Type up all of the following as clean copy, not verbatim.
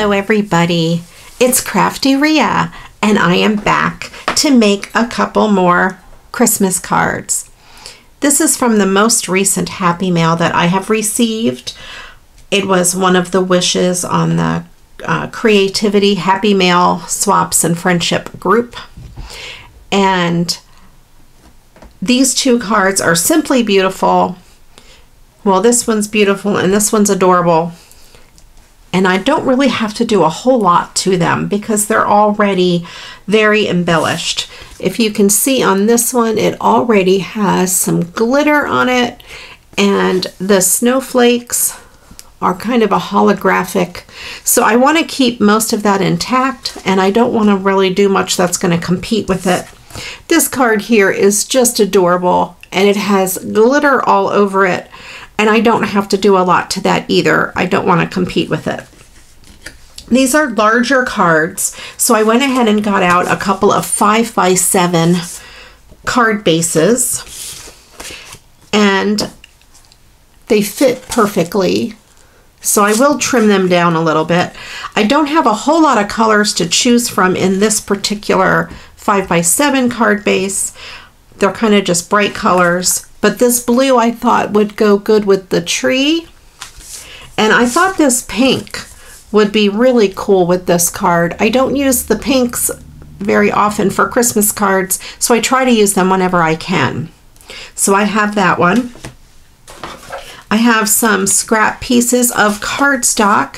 Hello everybody, it's CraftyRia and I am back to make a couple more Christmas cards. This is from the most recent Happy Mail that I have received. It was one of the wishes on the Creativity Happy Mail Swaps and Friendship group. And these two cards are simply beautiful. Well, this one's beautiful and this one's adorable. And I don't really have to do a whole lot to them because they're already very embellished. If you can see on this one, it already has some glitter on it, and the snowflakes are kind of a holographic. So I want to keep most of that intact, and I don't want to really do much that's going to compete with it. This card here is just adorable, and it has glitter all over it. And I don't have to do a lot to that either. I don't want to compete with it. These are larger cards, so I went ahead and got out a couple of 5x7 card bases, and they fit perfectly. So I will trim them down a little bit. I don't have a whole lot of colors to choose from in this particular 5x7 card base. They're kind of just bright colors. But this blue I thought would go good with the tree. And I thought this pink would be really cool with this card. I don't use the pinks very often for Christmas cards, so I try to use them whenever I can. So I have that one. I have some scrap pieces of cardstock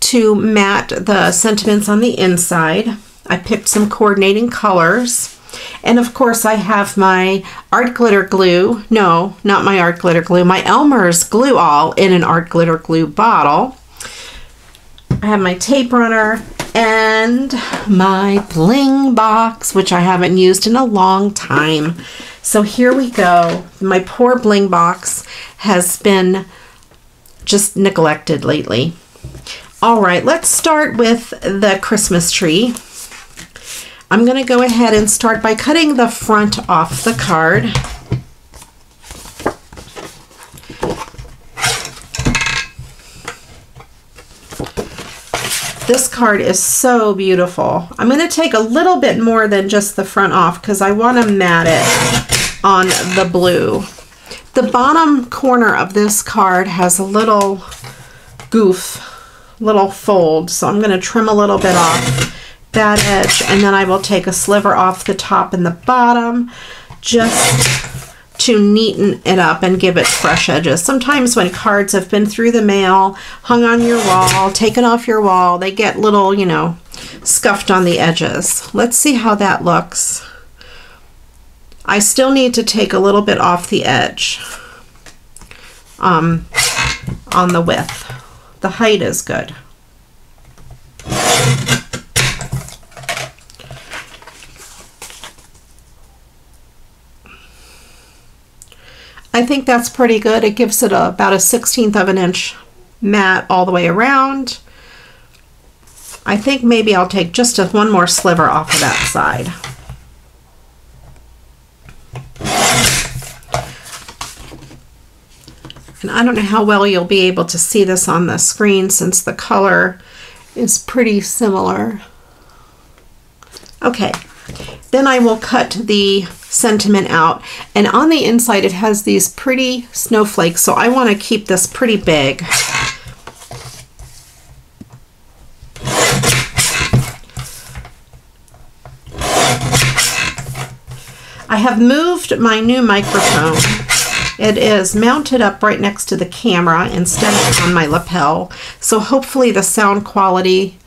to mat the sentiments on the inside. I picked some coordinating colors. And of course I have my Art Glitter Glue, no, not my Art Glitter Glue, my Elmer's Glue-All in an Art Glitter Glue bottle. I have my tape runner and my bling box, which I haven't used in a long time. So here we go. My poor bling box has been just neglected lately. All right, let's start with the Christmas tree. I'm going to go ahead and start by cutting the front off the card. This card is so beautiful. I'm going to take a little bit more than just the front off because I want to mat it on the blue. The bottom corner of this card has a little goof, little fold, so I'm going to trim a little bit off that edge, and then I will take a sliver off the top and the bottom just to neaten it up and give it fresh edges. Sometimes when cards have been through the mail, hung on your wall, taken off your wall, they get little, you know, scuffed on the edges. Let's see how that looks. I still need to take a little bit off the edge on the width. The height is good. I think that's pretty good. It gives it about a 1/16 of an inch mat all the way around. I think maybe I'll take just one more sliver off of that side. And I don't know how well you'll be able to see this on the screen since the color is pretty similar. Okay. Then I will cut the sentiment out, and on the inside it has these pretty snowflakes, so I want to keep this pretty big. I have moved my new microphone. It is mounted up right next to the camera instead of on my lapel, so hopefully the sound quality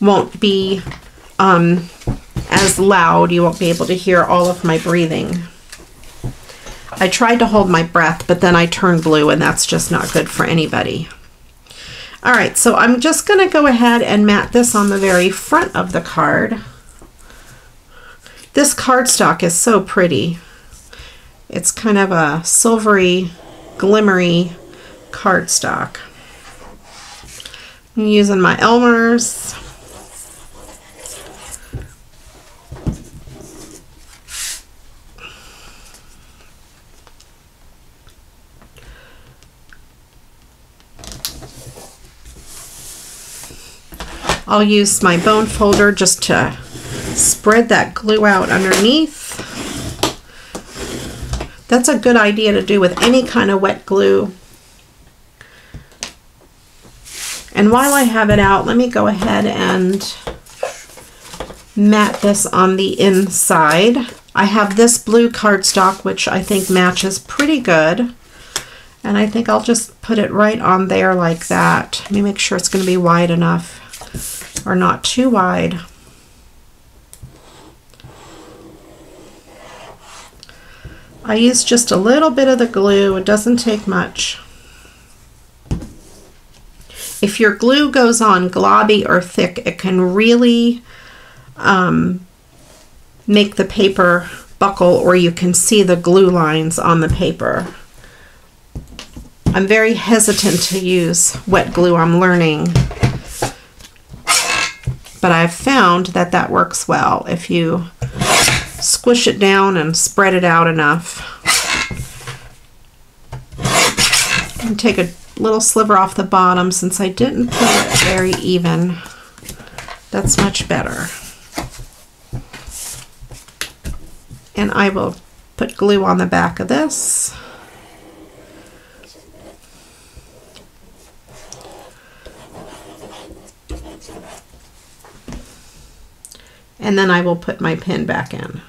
won't be as loud. You won't be able to hear all of my breathing. I tried to hold my breath, but then I turned blue, and that's just not good for anybody. All right, so I'm just going to go ahead and mat this on the very front of the card. This cardstock is so pretty. It's kind of a silvery, glimmery cardstock. I'm using my Elmer's. I'll use my bone folder just to spread that glue out underneath. That's a good idea to do with any kind of wet glue. And while I have it out, let me go ahead and mat this on the inside. I have this blue cardstock, which I think matches pretty good. And I think I'll just put it right on there like that. Let me make sure it's going to be wide enough or not too wide. I use just a little bit of the glue. It doesn't take much. If your glue goes on globby or thick, it can really make the paper buckle, or you can see the glue lines on the paper. I'm very hesitant to use wet glue, I'm learning. But I've found that that works well if you squish it down and spread it out enough. And take a little sliver off the bottom since I didn't put it very even. That's much better. And I will put glue on the back of this. And then I will put my pin back in.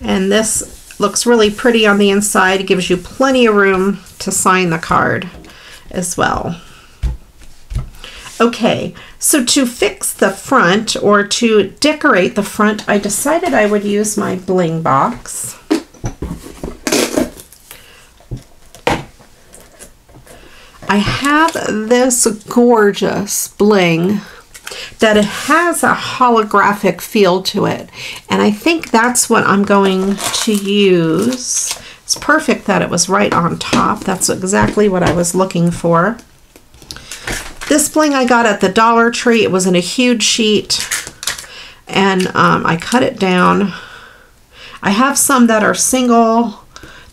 And this looks really pretty on the inside. It gives you plenty of room to sign the card as well. Okay, so to fix the front or to decorate the front, I decided I would use my bling box. I have this gorgeous bling that it has a holographic feel to it, and I think that's what I'm going to use. It's perfect that it was right on top. That's exactly what I was looking for. This bling I got at the Dollar Tree. It was in a huge sheet, and I cut it down. I have some that are single.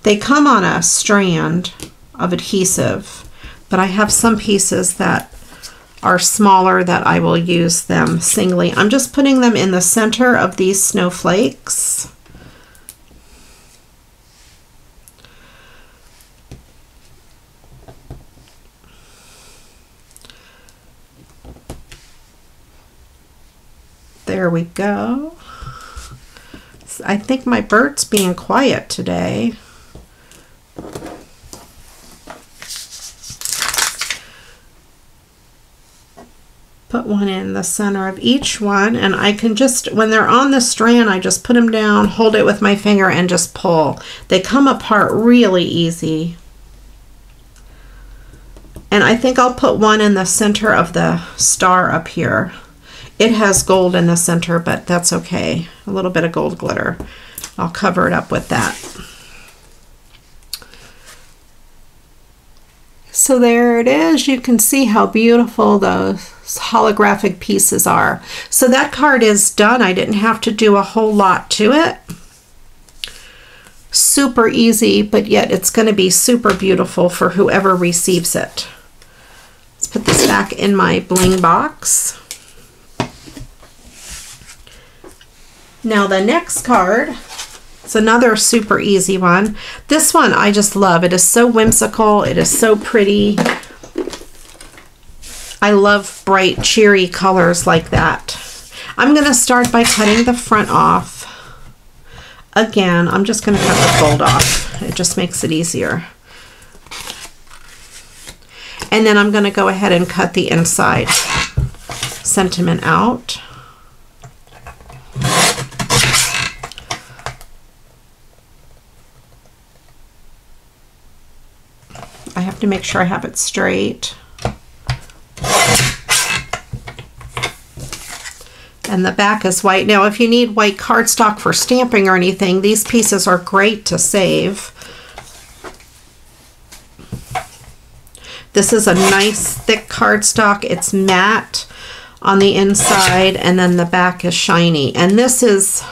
They come on a strand of adhesive, but I have some pieces that are smaller that I will use them singly. I'm just putting them in the center of these snowflakes. There we go. I think my bird's being quiet today. Put one in the center of each one, and I can just, when they're on the strand, I just put them down, hold it with my finger, and just pull. They come apart really easy. And I think I'll put one in the center of the star up here. It has gold in the center, but that's okay. A little bit of gold glitter. I'll cover it up with that. So there it is. You can see how beautiful those holographic pieces are. So that card is done. I didn't have to do a whole lot to it. Super easy, but yet it's going to be super beautiful for whoever receives it. Let's put this back in my bling box. Now the next card, it's another super easy one. This one I just love. It is so whimsical. It is so pretty. I love bright, cheery colors like that. I'm going to start by cutting the front off. Again, I'm just going to cut the fold off. It just makes it easier. And then I'm going to go ahead and cut the inside sentiment out. I have to make sure I have it straight. And the back is white. Now, if you need white cardstock for stamping or anything, these pieces are great to save. This is a nice thick cardstock. It's matte on the inside, and then the back is shiny. And this is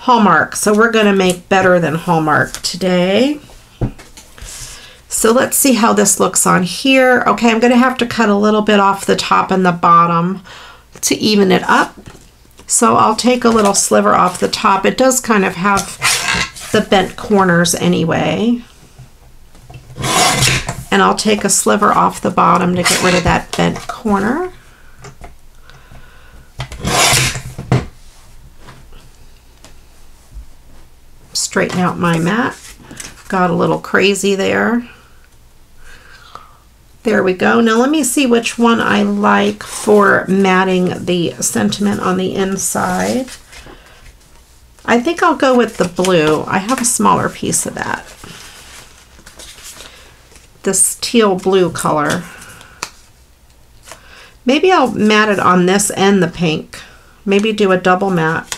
Hallmark. So we're going to make better than Hallmark today. So let's see how this looks on here. Okay, I'm going to have to cut a little bit off the top and the bottom to even it up. So I'll take a little sliver off the top. It does kind of have the bent corners anyway. And I'll take a sliver off the bottom to get rid of that bent corner. Straighten out my mat. Got a little crazy there. There we go. Now let me see which one I like for matting the sentiment on the inside. I think I'll go with the blue. I have a smaller piece of that. This teal blue color. Maybe I'll mat it on this and the pink. Maybe do a double mat.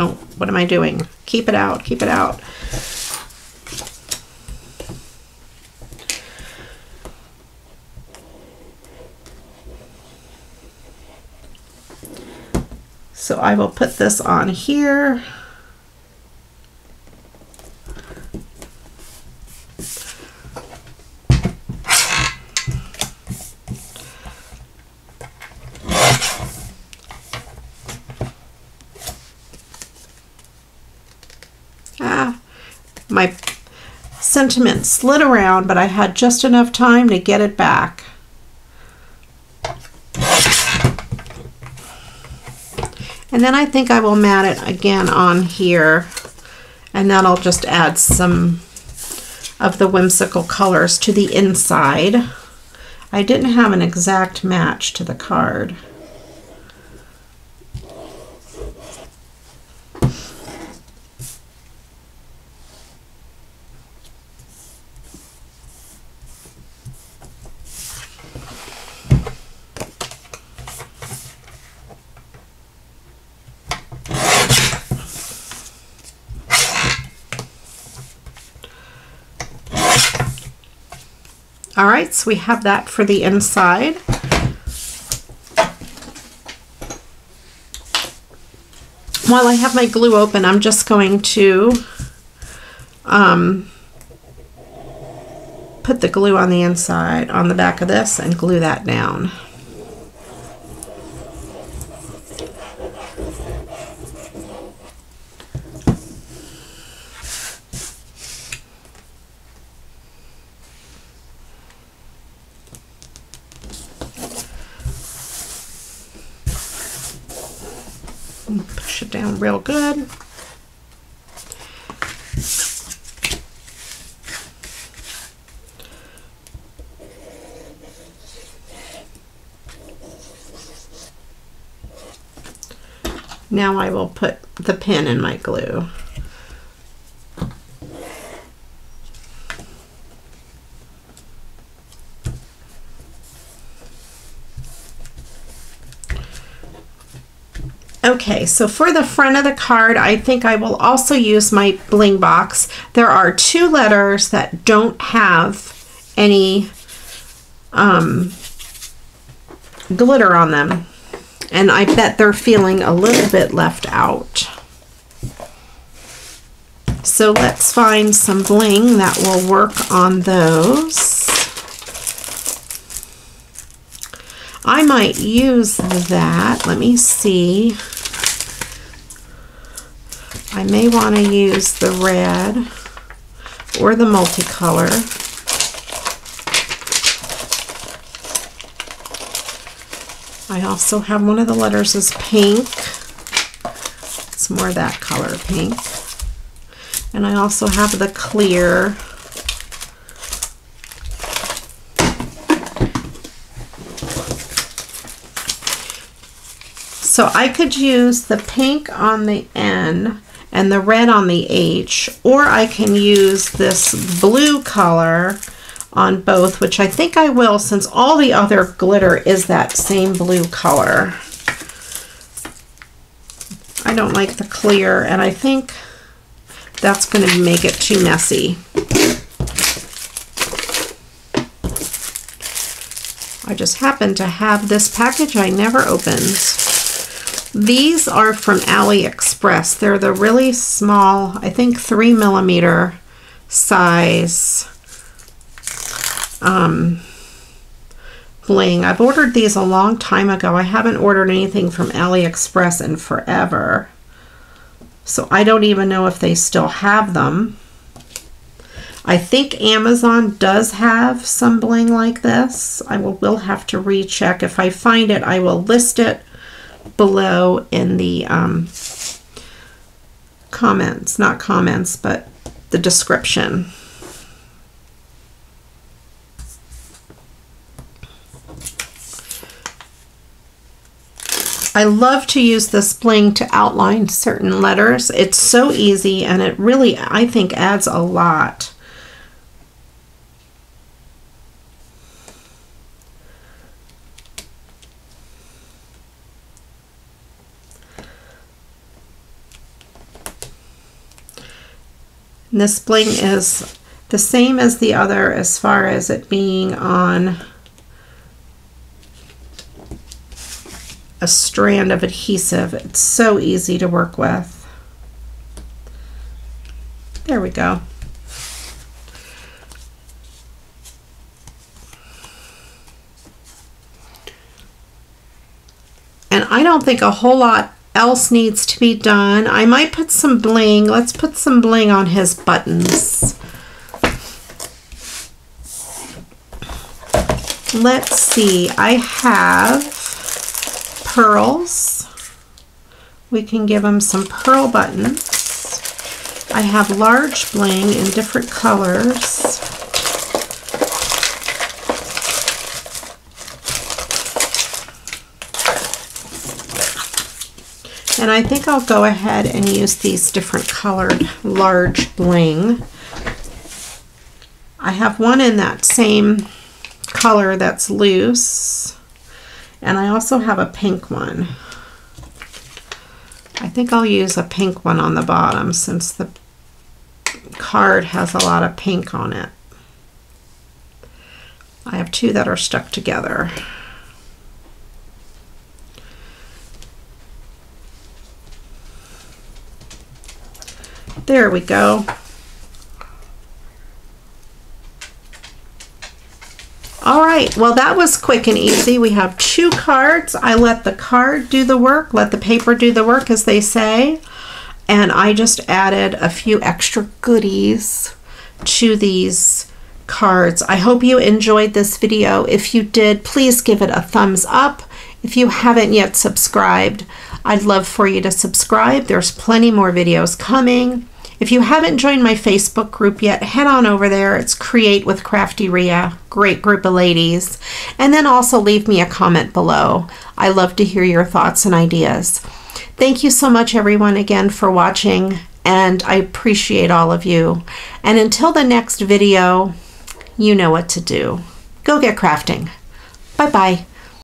Oh, what am I doing? Keep it out, keep it out. So I will put this on here. My sentiment slid around, but I had just enough time to get it back. And then I think I will mat it again on here, and then I'll just add some of the whimsical colors to the inside. I didn't have an exact match to the card. All right, so we have that for the inside. While I have my glue open, I'm just going to put the glue on the inside, on the back of this, and glue that down. Push it down real good. Now I will put the pin in my glue. Okay, so for the front of the card, I think I will also use my bling box. There are two letters that don't have any glitter on them, and I bet they're feeling a little bit left out. So let's find some bling that will work on those. I might use that. Let me see. I may want to use the red or the multicolor. I also have one of the letters is pink. It's more that color, pink. And I also have the clear. So I could use the pink on the N and the red on the H, or I can use this blue color on both, which I think I will since all the other glitter is that same blue color. I don't like the clear, and I think that's going to make it too messy. I just happen to have this package I never opened. These are from AliExpress. They're the really small, I think 3mm size bling. I've ordered these a long time ago. I haven't ordered anything from AliExpress in forever. So I don't even know if they still have them. I think Amazon does have some bling like this. I will have to recheck. If I find it, I will list it below in the comments, not comments, but the description. I love to use this bling to outline certain letters. It's so easy, and it really, I think, adds a lot. And this bling is the same as the other as far as it being on a strand of adhesive. It's so easy to work with. There we go. And I don't think a whole lot else needs to be done. I might put some bling. Let's put some bling on his buttons. Let's see. I have pearls. We can give him some pearl buttons. I have large bling in different colors. And I think I'll go ahead and use these different colored large bling. I have one in that same color that's loose, and I also have a pink one. I think I'll use a pink one on the bottom since the card has a lot of pink on it. I have two that are stuck together. There we go. All right, well, that was quick and easy. We have two cards. I let the card do the work, let the paper do the work, as they say. And I just added a few extra goodies to these cards. I hope you enjoyed this video. If you did, please give it a thumbs up. If you haven't yet subscribed, I'd love for you to subscribe. There's plenty more videos coming. If you haven't joined my Facebook group yet, head on over there. It's Create with CraftyRia. Great group of ladies. And then also leave me a comment below. I love to hear your thoughts and ideas. Thank you so much, everyone, again for watching, and I appreciate all of you. And until the next video, you know what to do. Go get crafting. Bye-bye.